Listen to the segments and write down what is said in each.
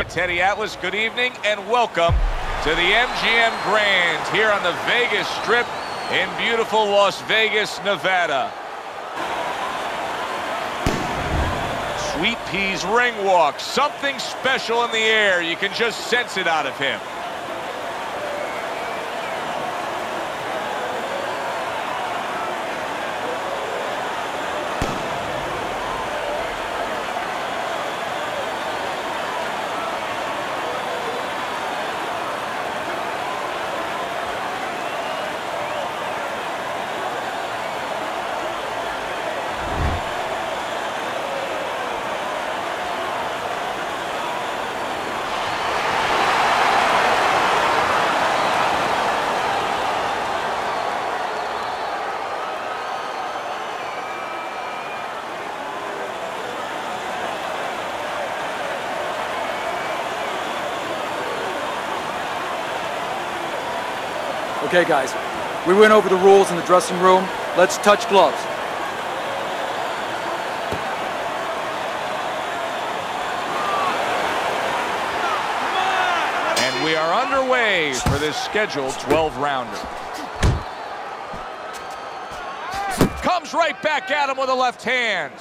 Teddy Atlas, good evening and welcome to the MGM Grand here on the Vegas Strip in beautiful Las Vegas, Nevada. Sweet Pea's ring walk, something special in the air. You can just sense it out of him. Okay, guys, we went over the rules in the dressing room. Let's touch gloves. And we are underway for this scheduled 12-rounder. Comes right back at him with a left hand.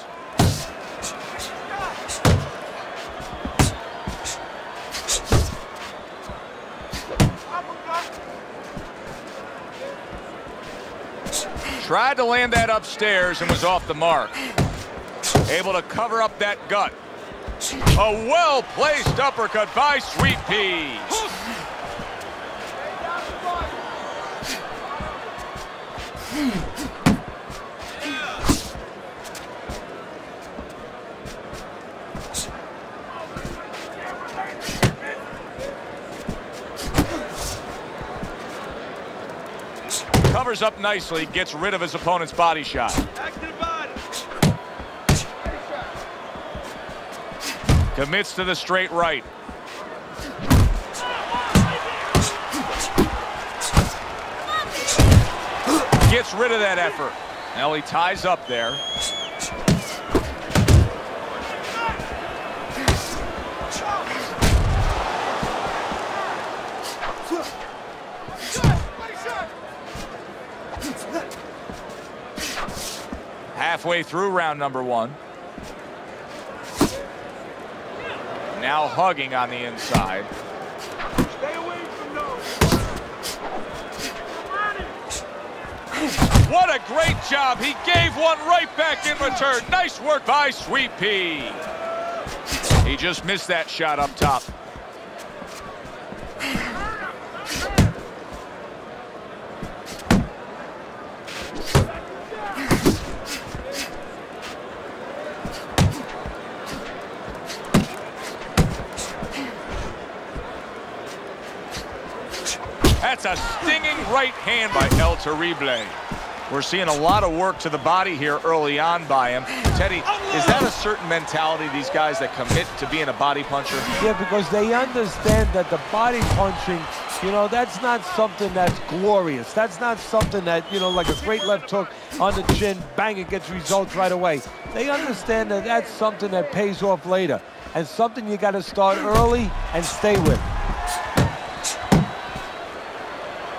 Tried to land that upstairs and was off the mark. Able to cover up that gut. A well-placed uppercut by Sweet Pea. Covers up nicely, gets rid of his opponent's body shot. Commits to the straight right. Gets rid of that effort. Now he ties up there. Halfway through round number one. Now hugging on the inside. Stay away from those. What a great job. He gave one right back in return. Nice work by Sweet Pea. He just missed that shot up top. That's a stinging right hand by El Terrible. We're seeing a lot of work to the body here early on by him. Teddy, is that a certain mentality, these guys that commit to being a body puncher? Yeah, because they understand that the body punching, you know, that's not something that's glorious. That's not something that, you know, like a great left hook on the chin, bang, it gets results right away. They understand that that's something that pays off later and something you got to start early and stay with.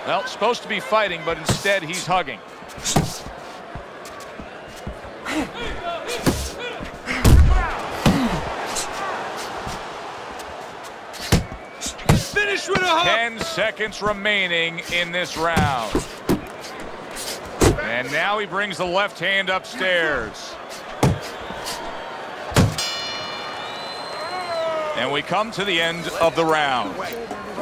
Well, supposed to be fighting, but instead he's hugging. Finish with a hug. 10 seconds remaining in this round. And now he brings the left hand upstairs. And we come to the end of the round.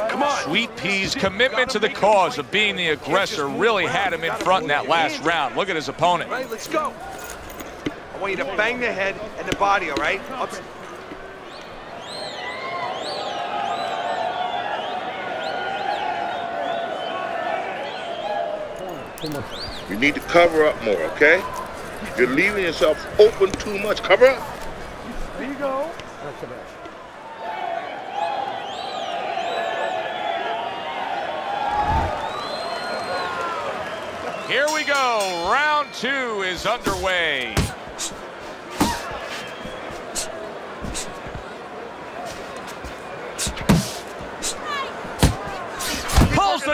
Come on. Sweet Pea's commitment to the cause of being the aggressor really had him in front in that last round. Look at his opponent. All right, let's go. I want you to bang the head and the body, all right? You need to cover up more, okay? You're leaving yourself open too much. Cover up. There you go. Here we go, round two is underway.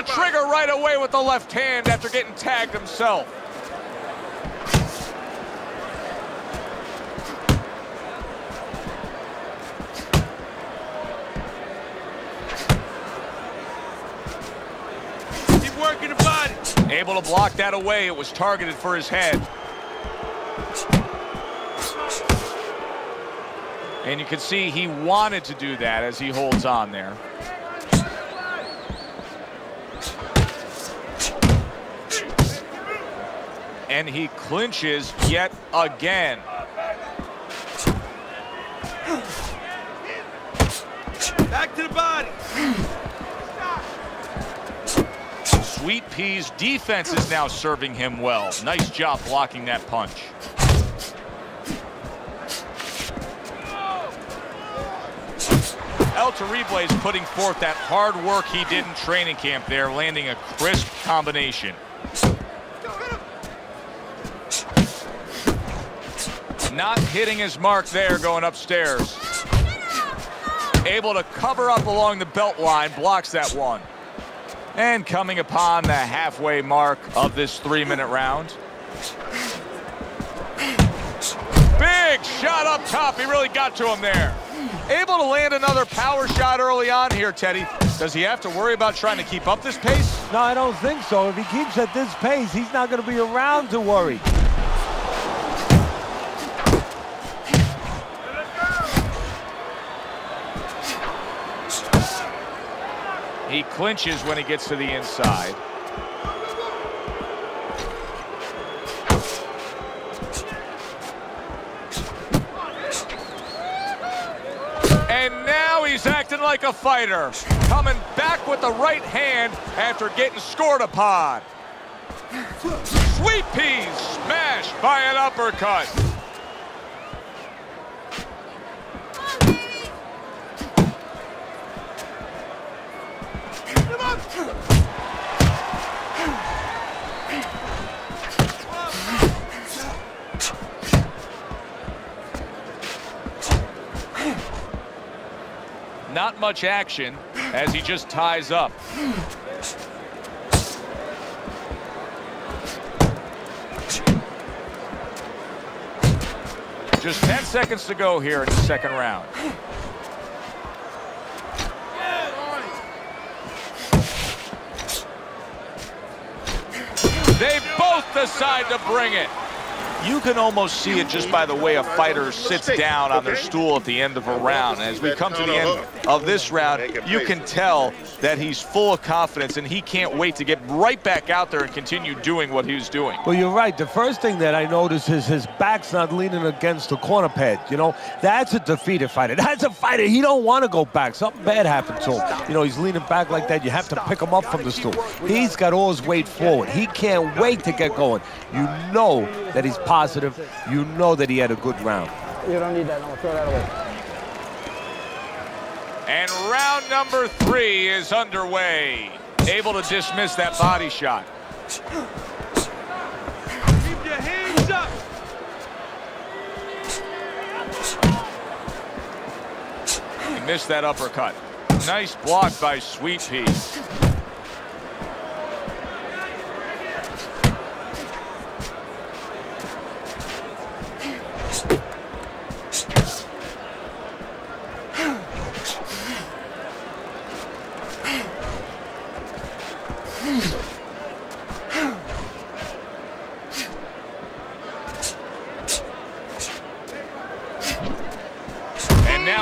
trigger right away with the left hand after getting tagged himself. Keep working the body. Able to block that away. It was targeted for his head. And you can see he wanted to do that as he holds on there. And he clinches yet again. Back to the body. Sweet Pea's defense is now serving him well. Nice job blocking that punch. El Terrible is putting forth that hard work he did in training camp there, landing a crisp combination. Not hitting his mark there, going upstairs. Able to cover up along the belt line, blocks that one. And coming upon the halfway mark of this 3-minute round. Big shot up top, he really got to him there. Able to land another power shot early on here, Teddy. Does he have to worry about trying to keep up this pace? No, I don't think so. If he keeps at this pace, he's not going to be around to worry. He clinches when he gets to the inside. And now he's acting like a fighter. Coming back with the right hand after getting scored upon. Sweet Pea smashed by an uppercut. Not much action as he just ties up. Just 10 seconds to go here in the second round. They both decide to bring it. You can almost see it just by the way a fighter sits down on their stool at the end of a round. As we come to the end of this round, you can tell that he's full of confidence and he can't wait to get right back out there and continue doing what he was doing. Well, you're right. The first thing that I notice is his back's not leaning against the corner pad. You know, that's a defeated fighter. That's a fighter. He don't want to go back. Something bad happened to him. You know, he's leaning back like that. You have to pick him up from the stool. He's got all his weight forward. He can't wait to get going. You know that he's positive. You know that he had a good round. You don't need that. I'm gonna throw that away. And round number 3 is underway. Able to dismiss that body shot. Keep your hands up. He missed that uppercut. Nice block by Sweet Pea.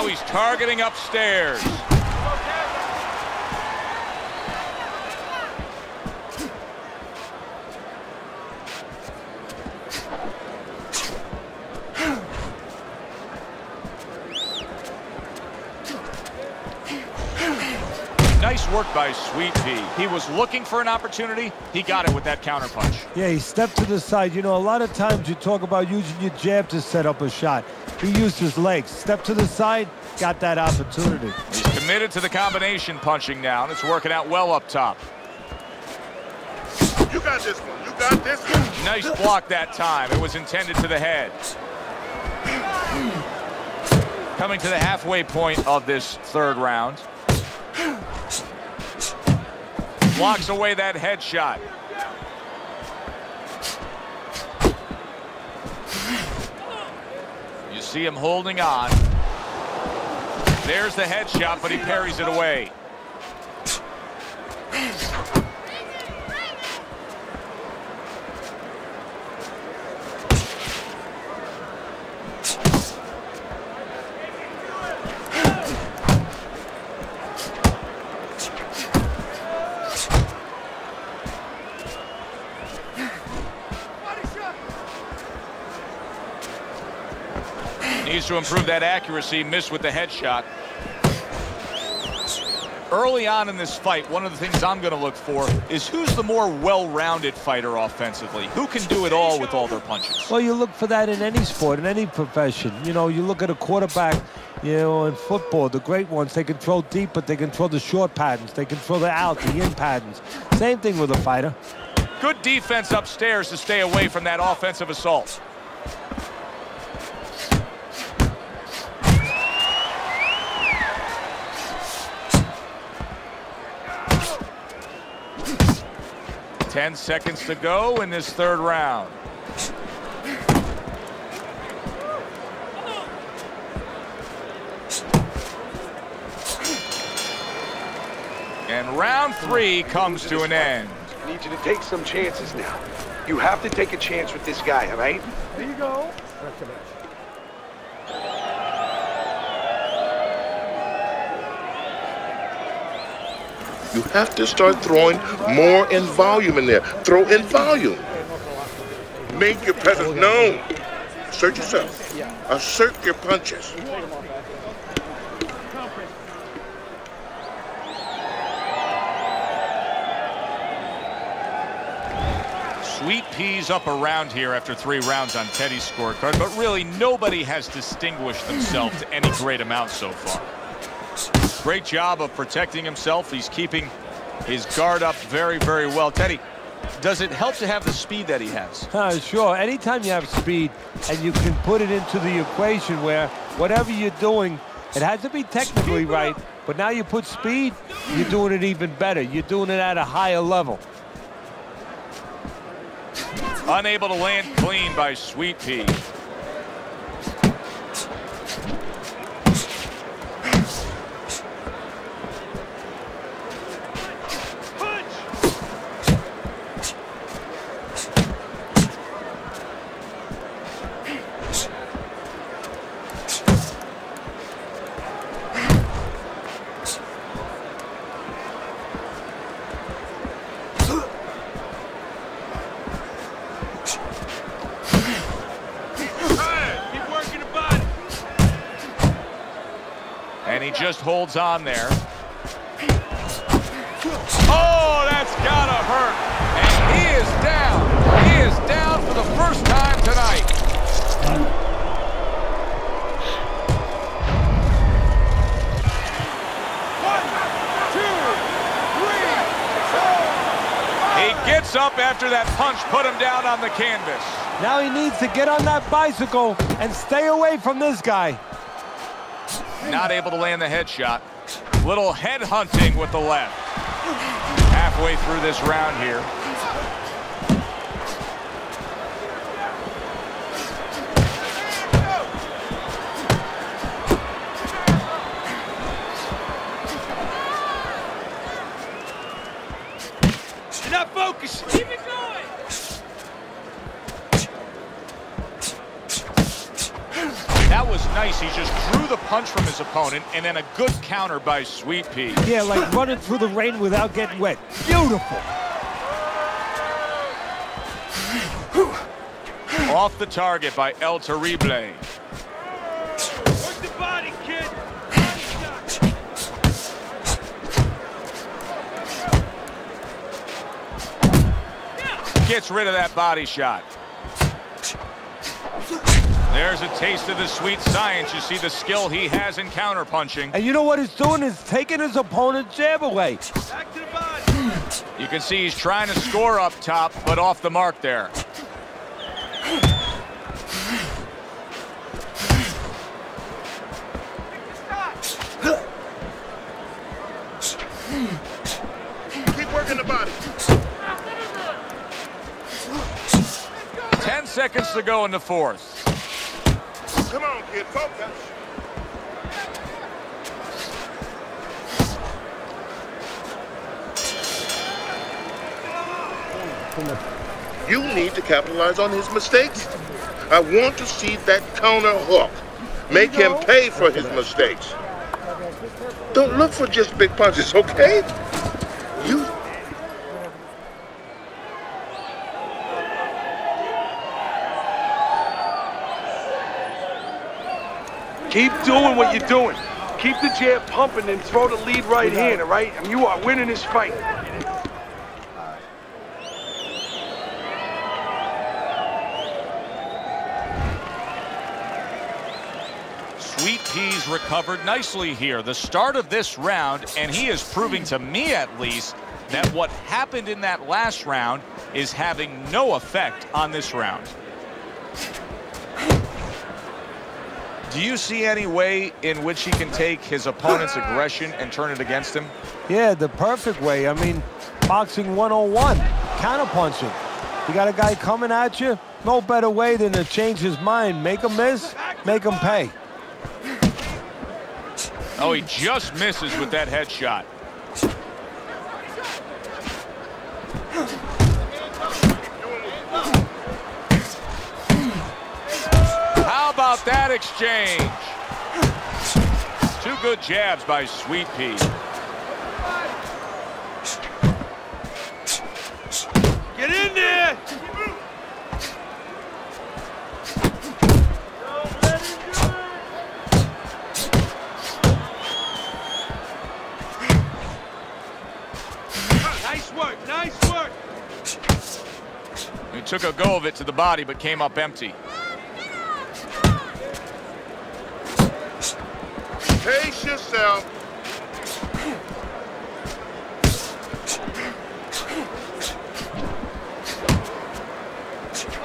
He's targeting upstairs. Nice work by Sweet Pea. He was looking for an opportunity. He got it with that counterpunch. Yeah, he stepped to the side. You know, a lot of times you talk about using your jab to set up a shot. He used his legs, stepped to the side, got that opportunity. He's committed to the combination punching now, and it's working out well up top. You got this one, you got this one. Nice block that time. It was intended to the head. Coming to the halfway point of this third round. Blocks away that headshot. You see him holding on. There's the headshot, but he parries it away. Needs to improve that accuracy. Missed with the headshot. Early on in this fight, one of the things I'm going to look for is who's the more well-rounded fighter offensively. Who can do it all with all their punches? Well, you look for that in any sport, in any profession. You know, you look at a quarterback, you know, in football, the great ones, they can throw deep, but they can throw the short patterns. They can throw the out, the in patterns. Same thing with a fighter. Good defense upstairs to stay away from that offensive assault. Ten seconds to go in this third round. And round three comes to an end. I need you to take some chances now. You have to take a chance with this guy, all right? There you go. You have to start throwing more in volume in there. Throw in volume. Make your presence known. Assert yourself. Assert your punches. Sweet Pea's up around here after 3 rounds on Teddy's scorecard, but really nobody has distinguished themselves to any great amount so far. Great job of protecting himself. He's keeping his guard up very, very well. Teddy, does it help to have the speed that he has? Sure. Anytime you have speed and you can put it into the equation where whatever you're doing, it has to be technically right, but now you put speed, you're doing it even better. You're doing it at a higher level. Unable to land clean by Sweet Pea. He just holds on there. Oh, that's gotta hurt. And he is down. He is down for the first time tonight. 1, 2, 3, 4. He gets up after that punch, put him down on the canvas. Now he needs to get on that bicycle and stay away from this guy. Not able to land the headshot. Little head hunting with the left. Halfway through this round here. You're not focused. Keep it going. That was nice. He just drew the punch from his opponent and then a good counter by Sweet Pea. Yeah, like running through the rain without getting wet. Beautiful. Off the target by El Terrible. Work the body, kid. Gets rid of that body shot. There's a taste of the sweet science. You see the skill he has in counterpunching. And you know what he's doing is taking his opponent's jab away. Back to the body. You can see he's trying to score up top, but off the mark there. Keep working. Hook in the body. 10 seconds to go in the fourth. Come on, kid, focus. You need to capitalize on his mistakes. I want to see that counter hook. Make him pay for his mistakes. Don't look for just big punches, okay? You... Keep doing what you're doing. Keep the jab pumping and throw the lead right hand, all right? And you are winning this fight. Sweet Pea's recovered nicely here, the start of this round, and he is proving to me at least that what happened in that last round is having no effect on this round. Do you see any way in which he can take his opponent's aggression and turn it against him? Yeah, the perfect way. I mean, boxing 101, counterpunching. You got a guy coming at you, no better way than to change his mind. Make him miss, make him pay. Oh, he just misses with that headshot. How about that exchange? Two good jabs by Sweet Pea. Get in there! He took a go of it to the body, but came up empty. Pace yourself.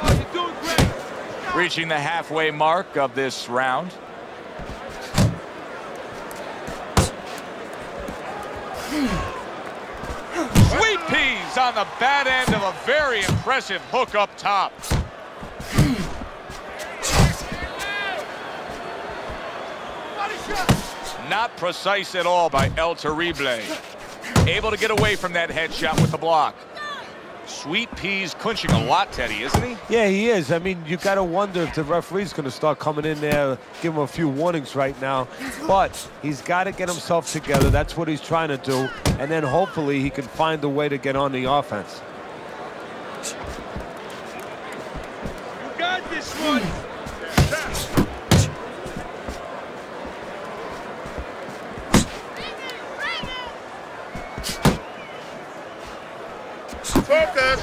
Oh, you're doing great. Reaching the halfway mark of this round. Sweet Pea's on the bad end of a very impressive hook up top. Not precise at all by El Terrible. Able to get away from that headshot with the block. Sweet Pea's clinching a lot, Teddy, isn't he? Yeah, he is. I mean, you got to wonder if the referee's going to start coming in there, give him a few warnings right now. But he's got to get himself together. That's what he's trying to do. And then hopefully he can find a way to get on the offense. You got this one. Focus.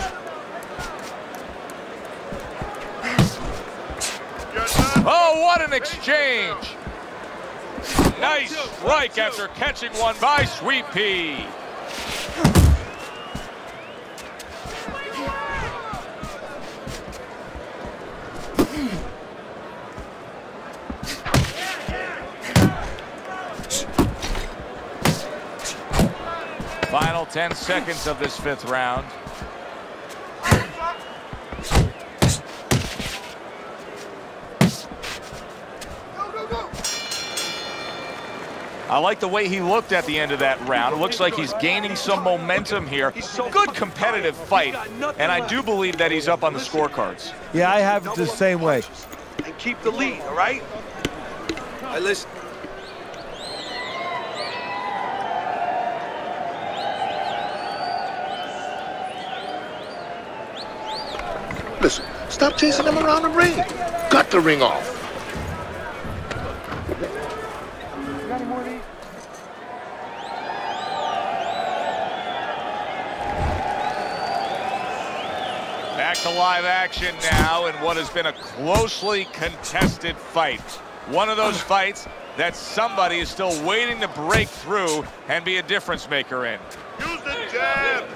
Oh, what an exchange. Nice strike after catching one by Sweet Pea. Final 10 seconds of this fifth round. I like the way he looked at the end of that round. It looks like he's gaining some momentum here. Good competitive fight, and I do believe that he's up on the scorecards. Yeah, I have it the same way. And keep the lead, all right? I listen. Listen, stop chasing him around the ring. Cut the ring off. Back to live action now in what has been a closely contested fight. One of those fights that somebody is still waiting to break through and be a difference maker in. Use the jab.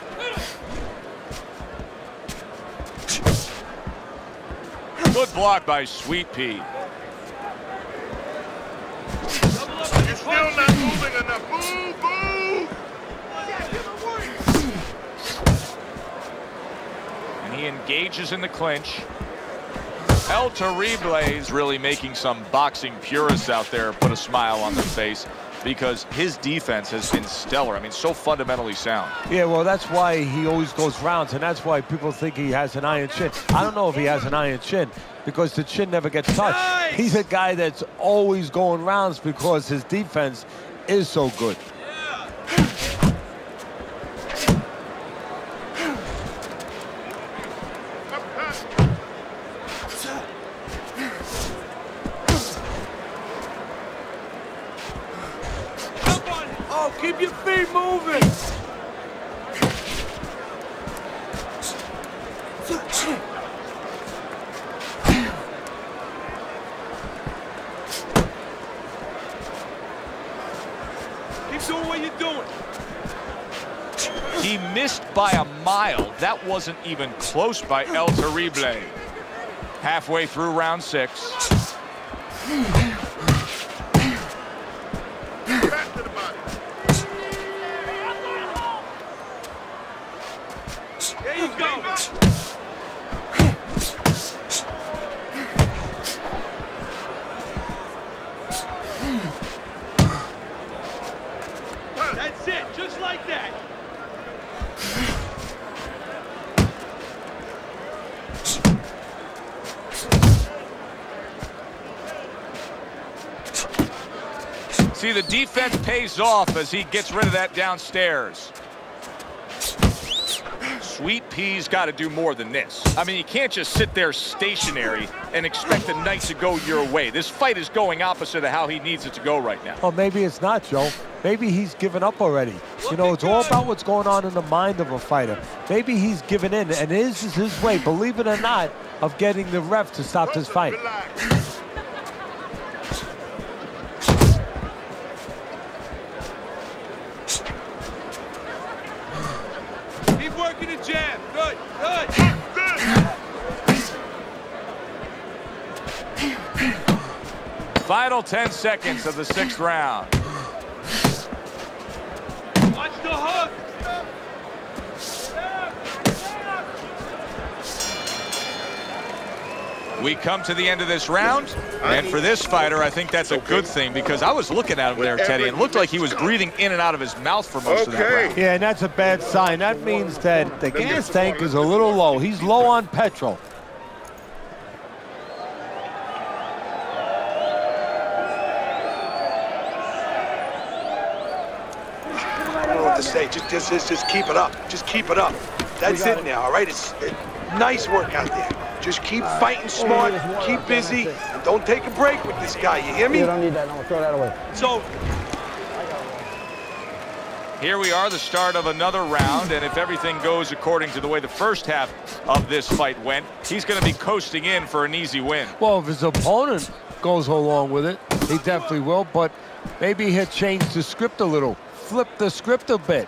Good block by Sweet Pea. You're still not moving enough. Boo, boo! engages in the clinch. El Terrible is really making some boxing purists out there put a smile on their face, because his defense has been stellar. I mean, so fundamentally sound. Yeah, well, that's why he always goes rounds, and that's why people think he has an iron chin. I don't know if he has an iron chin, because the chin never gets touched. Nice! He's a guy that's always going rounds because his defense is so good. Yeah. Keep your feet moving. Keep doing what you're doing. He missed by a mile. That wasn't even close by El Terrible. Halfway through round 6. That's it, just like that. See, the defense pays off as he gets rid of that downstairs. Sweet Pea's got to do more than this. I mean, you can't just sit there stationary and expect the night to go your way. This fight is going opposite of how he needs it to go right now. Well, maybe it's not, Joe. Maybe he's given up already. You know, it's all about what's going on in the mind of a fighter. Maybe he's given in, and this is his way, believe it or not, of getting the ref to stop this fight. Final 10 seconds of the 6th round. Watch the hook. We come to the end of this round, and for this fighter, I think that's a good thing, because I was looking at him there, Teddy, and it looked like he was breathing in and out of his mouth for most of that round. Yeah, and that's a bad sign. That means that the gas tank is a little low. He's low on petrol. Say, just keep it up. Just keep it up. That's it now, all right? It's nice work out there. Just keep fighting smart, keep busy, and don't take a break with this guy, you hear me? You don't need that, no, throw that away. So, here we are, the start of another round, and if everything goes according to the way the first half of this fight went, he's gonna be coasting in for an easy win. Well, if his opponent goes along with it, he definitely will, but maybe he'll change the script a little. Flip the script a bit.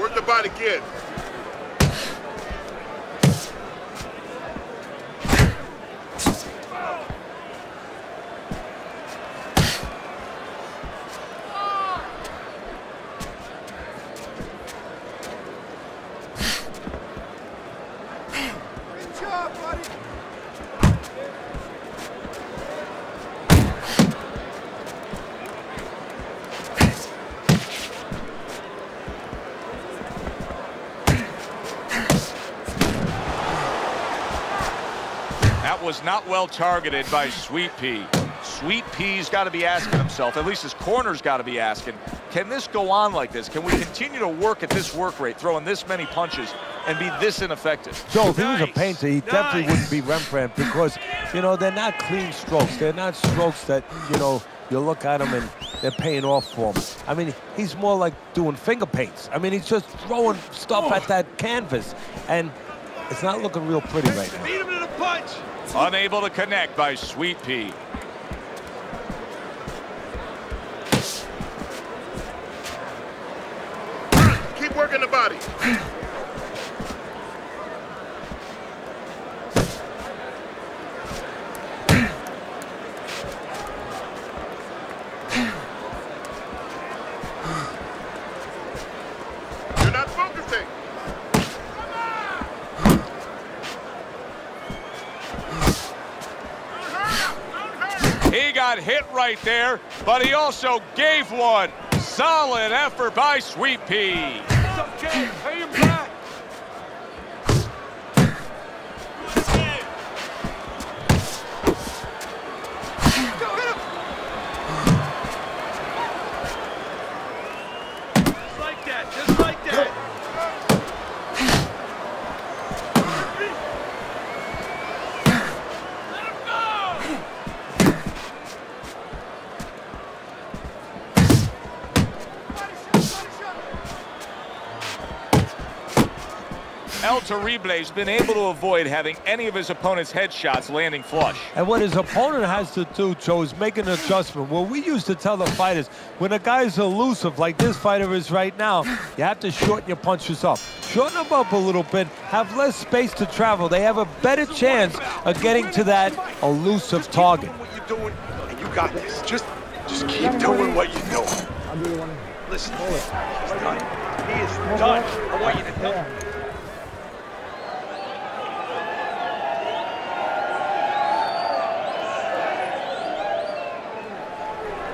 Work the body again. Was not well targeted by Sweet Pea. Sweet Pea's got to be asking himself, at least his corner's got to be asking, can this go on like this? Can we continue to work at this work rate, throwing this many punches and be this ineffective? Joe, if he was a painter, he definitely wouldn't be Rembrandt, because, you know, they're not clean strokes. They're not strokes that, you know, you look at them and they're paying off for him. I mean, he's more like doing finger paints. I mean, he's just throwing stuff at that canvas, and it's not looking real pretty right now. Beat him to the punch. Unable to connect by Sweet Pea. Keep working the body. You're not focusing. Come on! Don't hurt him! Don't hurt him! He got hit right there, but he also gave one. Solid effort by Sweet Pea. It's okay. Pay him back. El Terrible has been able to avoid having any of his opponent's headshots landing flush. And what his opponent has to do, Joe, is make an adjustment. Well, we used to tell the fighters, when a guy's elusive like this fighter is right now, you have to shorten your punches up. Shorten them up a little bit, have less space to travel. They have a better chance of getting to that elusive target. Keep doing what you're doing, and you got this. Just keep doing what you're doing. Listen, he's done. He is done. I want you to know.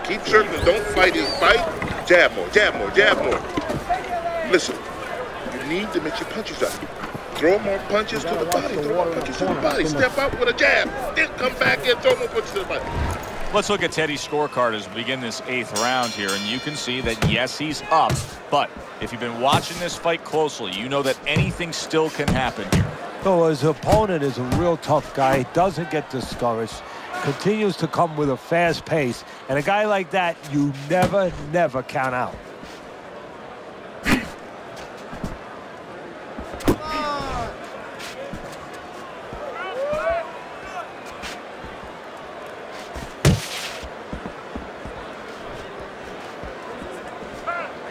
Keep certain, don't fight his fight. Jab more, jab more, jab more. Listen, you need to mix your punches up. Throw more punches to the body, throw more punches to the body. Step up with a jab, then come back and throw more punches to the body. Let's look at Teddy's scorecard as we begin this 8th round here, and you can see that, yes, he's up, but if you've been watching this fight closely, you know that anything still can happen here. So his opponent is a real tough guy. He doesn't get discouraged. Continues to come with a fast pace, and a guy like that, you never count out.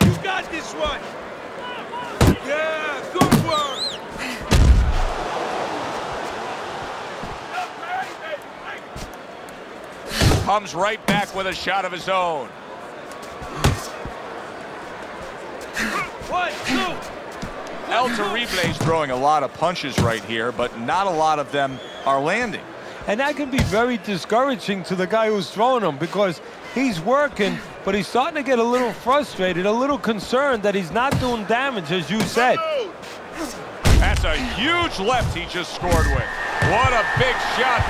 You got this one. Yeah, good work. Comes right back with a shot of his own. One, two. El Terrible is throwing a lot of punches right here, but not a lot of them are landing. And that can be very discouraging to the guy who's throwing them, because he's working, but he's starting to get a little frustrated, a little concerned that he's not doing damage, as you said. That's a huge left he just scored with. What a big shot.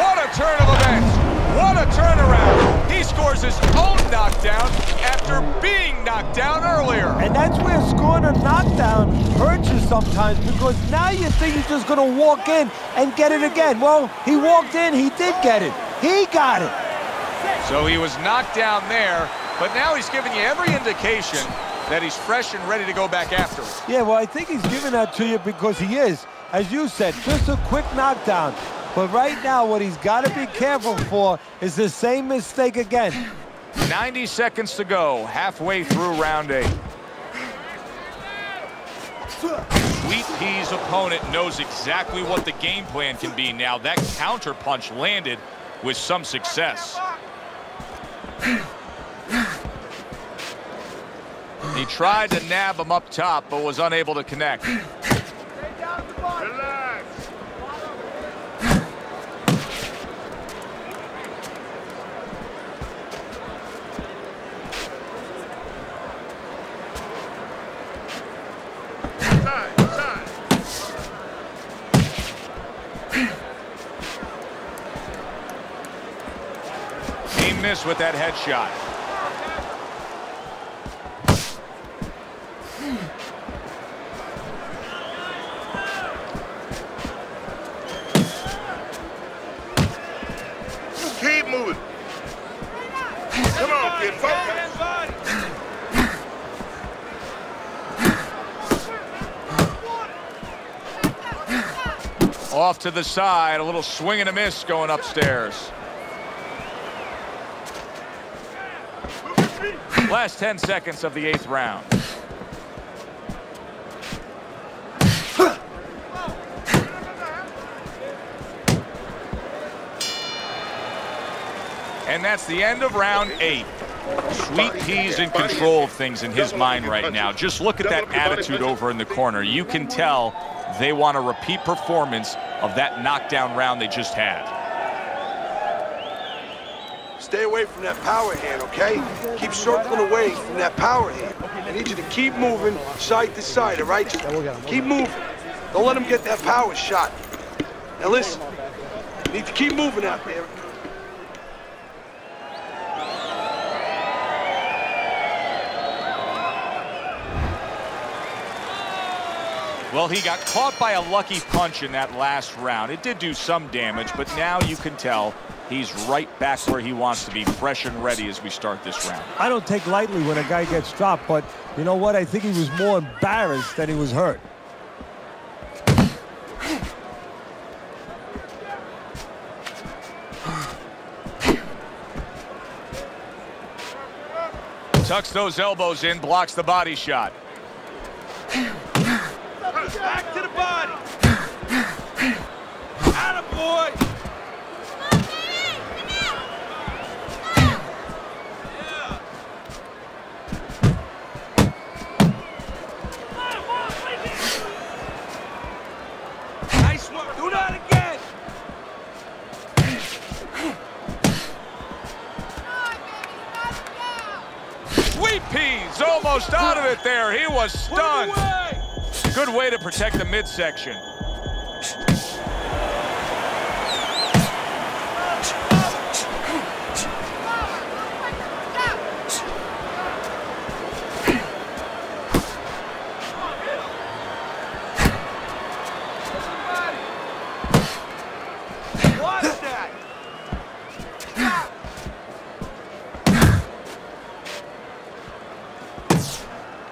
What a turn of events. What a turnaround! He scores his own knockdown after being knocked down earlier. And that's where scoring a knockdown hurts you sometimes, because now you think he's just going to walk in and get it again. Well, he walked in, he did get it. He got it. So he was knocked down there, but now he's giving you every indication that he's fresh and ready to go back after it. Yeah, well, I think he's giving that to you because he is, as you said, just a quick knockdown. But right now, what he's got to be careful for is the same mistake again. 90 seconds to go, halfway through round 8. Sweet Pea's opponent knows exactly what the game plan can be now. That counter punch landed with some success. He tried to nab him up top, but was unable to connect. Miss with that headshot. Keep moving. Come on, kid, focus. Off to the side, a little swing and a miss going upstairs. Last 10 seconds of the 8th round. And that's the end of round 8. Sweet Pea's in control of things in his mind right now. Just look at that attitude over in the corner. You can tell they want a repeat performance of that knockdown round they just had. Stay away from that power hand, okay? Keep circling away from that power hand. I need you to keep moving side to side, all right? Just keep moving. Don't let him get that power shot. Now listen, you need to keep moving out there. Well, he got caught by a lucky punch in that last round. It did do some damage, but now you can tell he's right back where he wants to be, fresh and ready as we start this round. I don't take lightly when a guy gets dropped, but you know what? I think he was more embarrassed than he was hurt. Tucks those elbows in, blocks the body shot. Back to the body. Atta boy. Nice one. Do that again. Sweet Pea's almost out of it there. He was stunned. Good way to protect the midsection.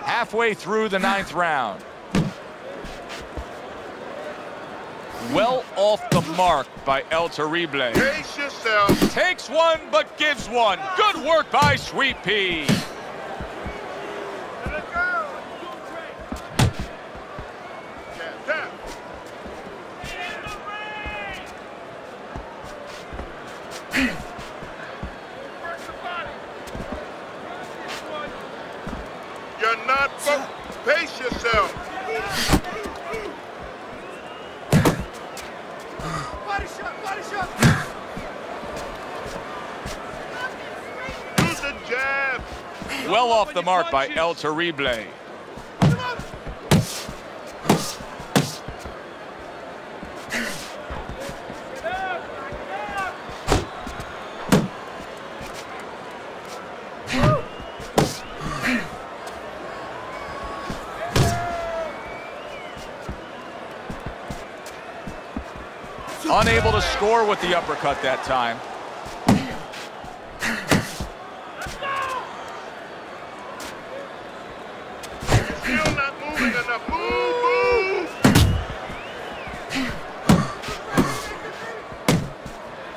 Halfway through the 9th round. Well off the mark by El Terrible. Pace yourself. Takes one, but gives one. Good work by Sweet Pea. Let it go. Tap. You're not focused. Pace yourself. Well off the mark by El Terrible. Unable to score with the uppercut that time.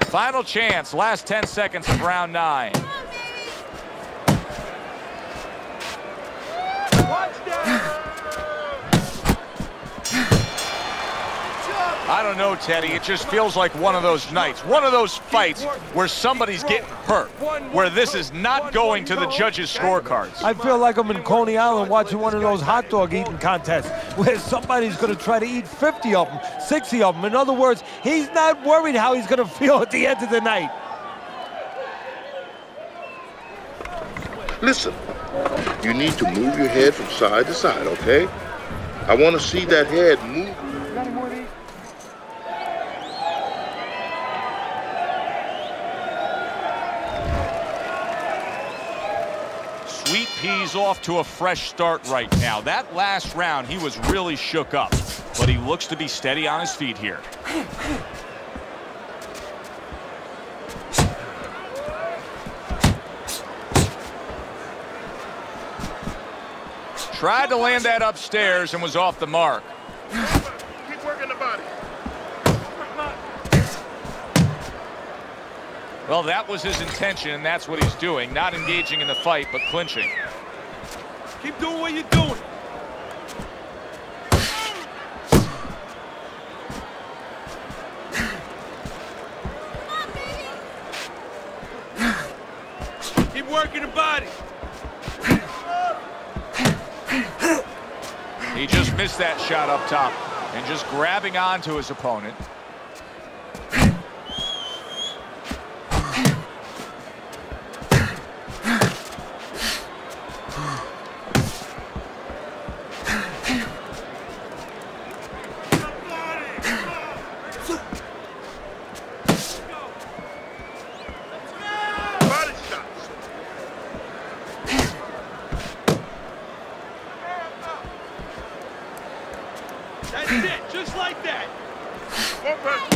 Final chance, last 10 seconds of round 9. Watch that! I don't know, Teddy, it just feels like one of those nights, one of those fights where somebody's getting hurt, where this is not going to the judges' scorecards. I feel like I'm in Coney Island watching one of those hot dog eating contests where somebody's going to try to eat 50 of them, 60 of them. In other words, he's not worried how he's going to feel at the end of the night. Listen, you need to move your head from side to side, okay? I want to see that head move. Sweet Pea's off to a fresh start right now. That last round, he was really shook up, but he looks to be steady on his feet here. Tried to land that upstairs and was off the mark. Keep working the body. Well, that was his intention, and that's what he's doing. Not engaging in the fight, but clinching. Keep doing what you're doing. Come on, baby. Keep working the body. He just missed that shot up top and just grabbing onto his opponent.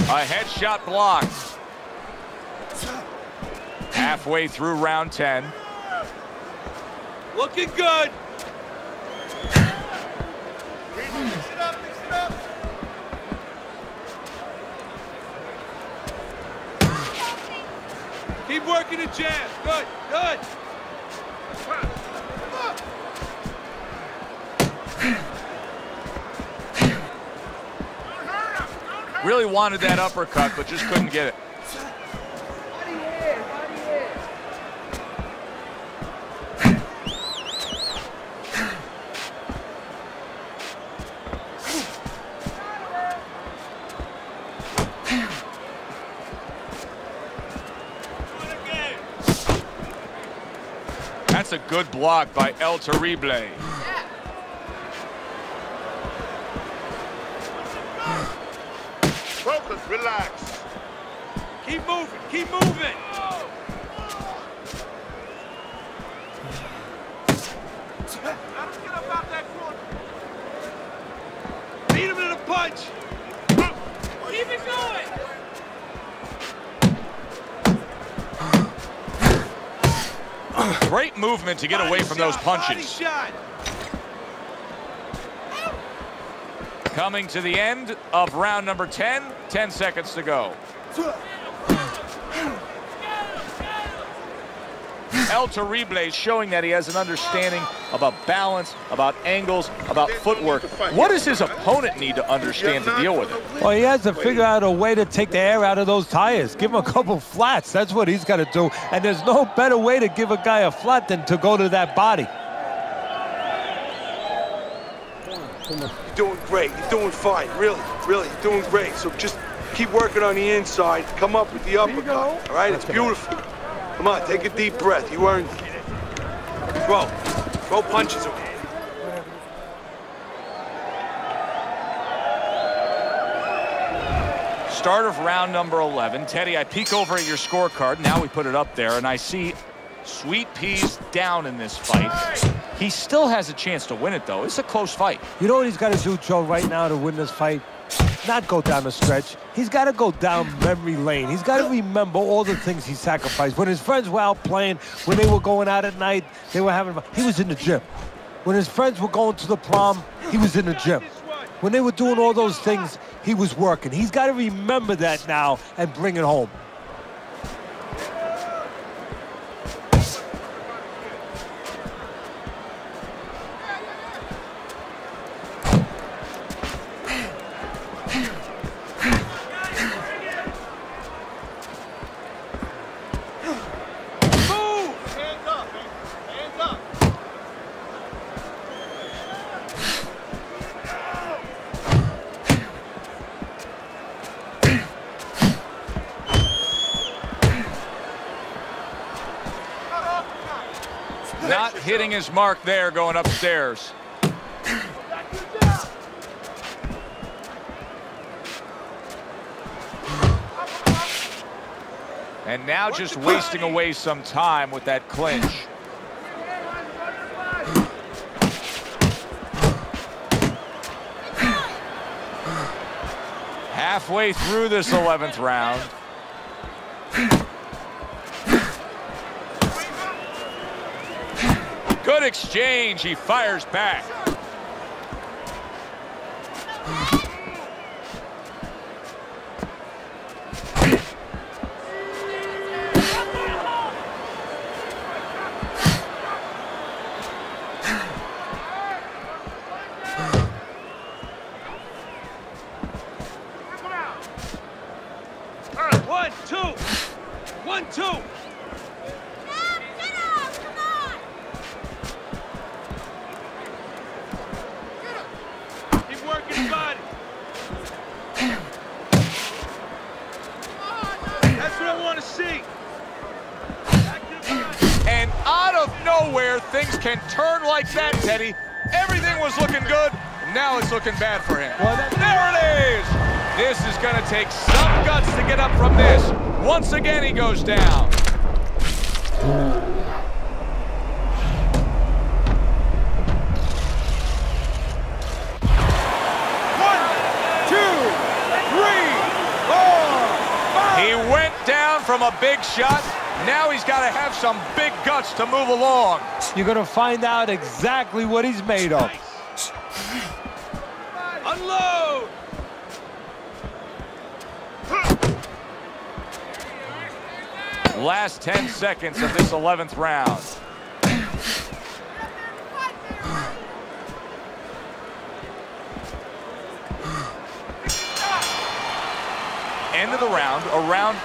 A headshot blocked. Halfway through round 10. Looking good. Mix it up, mix it up. Keep working the jab. Good, good. Really wanted that uppercut, but just couldn't get it. Body head, body head. That's a good block by El Terrible. Relax. Keep moving. Keep moving. Let's get up out that corner. Beat him in a punch. Keep it going. Great movement to get away from those punches. Coming to the end of round number 10, 10 seconds to go. El Terrible showing that he has an understanding about balance, about angles, about footwork. What does his opponent need to understand to deal with it? Well, he has to figure out a way to take the air out of those tires. Give him a couple flats. That's what he's got to do. And there's no better way to give a guy a flat than to go to that body. You're doing great. You're doing fine. Really, really, you're doing great. So just keep working on the inside. Come up with the uppercut. All right, it's beautiful. Come on, take a deep breath. You earned it. Throw. Throw punches away. Start of round number 11. Teddy, I peek over at your scorecard. Now we put it up there, and I see Sweet Pea's down in this fight. He still has a chance to win it, though. It's a close fight. You know what he's got to do, Joe, right now to win this fight? Not go down the stretch. He's got to go down memory lane. He's got to remember all the things he sacrificed. When his friends were out playing, when they were going out at night, they were having fun. He was in the gym. When his friends were going to the prom, he was in the gym. When they were doing all those things, he was working. He's got to remember that now and bring it home. Not hitting his mark there, going upstairs. And now just wasting away some time with that clinch. Halfway through this 11th round. Good exchange. He fires back. One, two. One, two. where things can turn like that, Teddy. Everything was looking good, and now it's looking bad for him. Well, there it is! This is gonna take some guts to get up from this. Once again, he goes down. From a big shot. Now he's got to have some big guts to move along. You're going to find out exactly what he's made of. Nice. Unload! Last 10 seconds of this 11th round. End of the round, around,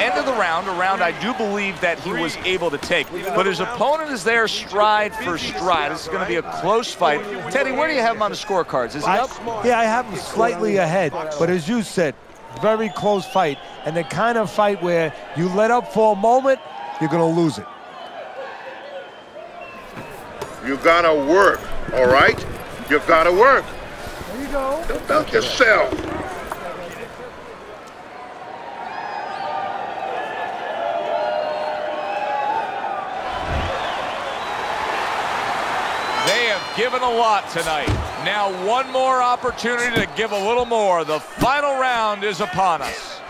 end of the round, around. I do believe that he was able to take, but his opponent is there stride for stride. This is going to be a close fight. Teddy, where do you have him on the scorecards? Is he up? Yeah, I have him slightly ahead, but as you said, very close fight, and the kind of fight where you let up for a moment, you're going to lose it. You got to work, all right? You got to work. There you go. Don't doubt yourself. Given a lot tonight. Now one more opportunity to give a little more. The final round is upon us.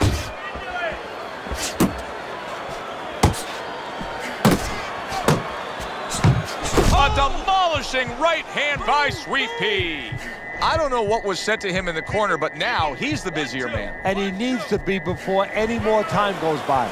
A demolishing right hand by Sweet Pea. I don't know what was said to him in the corner, but now he's the busier man. And he needs to be before any more time goes by.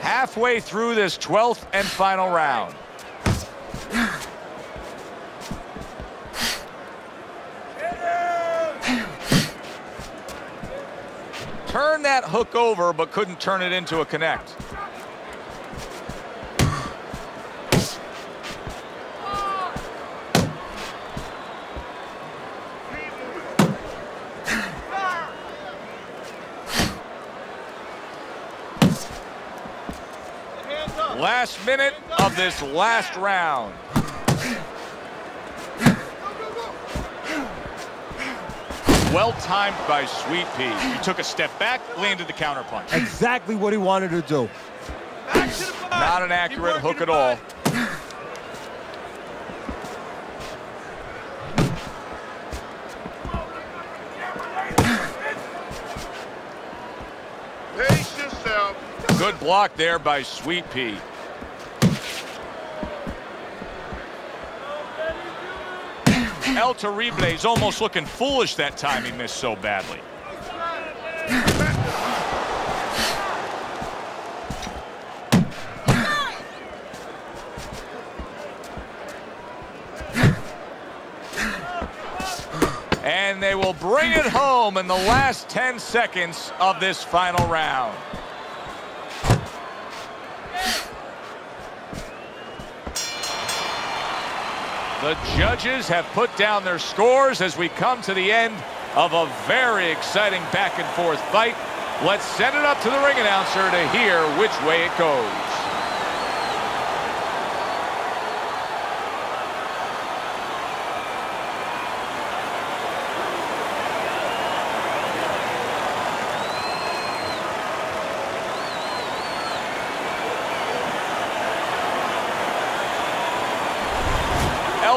Halfway through this 12th and final round. Turn that hook over, but couldn't turn it into a connect. Last minute of this last round. Well timed by Sweet Pea. He took a step back, landed the counterpunch. Exactly what he wanted to do. Not an accurate hook at all. Good block there by Sweet Pea. El Terrible is almost looking foolish that time he missed so badly. And they will bring it home in the last 10 seconds of this final round. The judges have put down their scores as we come to the end of a very exciting back-and-forth fight. Let's send it up to the ring announcer to hear which way it goes.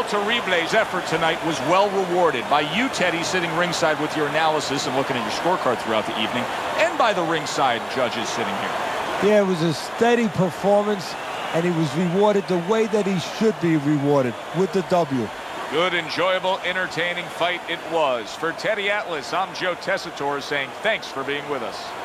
Terrible's effort tonight was well rewarded by you, Teddy, sitting ringside with your analysis and looking at your scorecard throughout the evening, and by the ringside judges sitting here. Yeah, it was a steady performance, and he was rewarded the way that he should be rewarded, with the W. Good, enjoyable, entertaining fight it was. For Teddy Atlas, I'm Joe Tessitore saying thanks for being with us.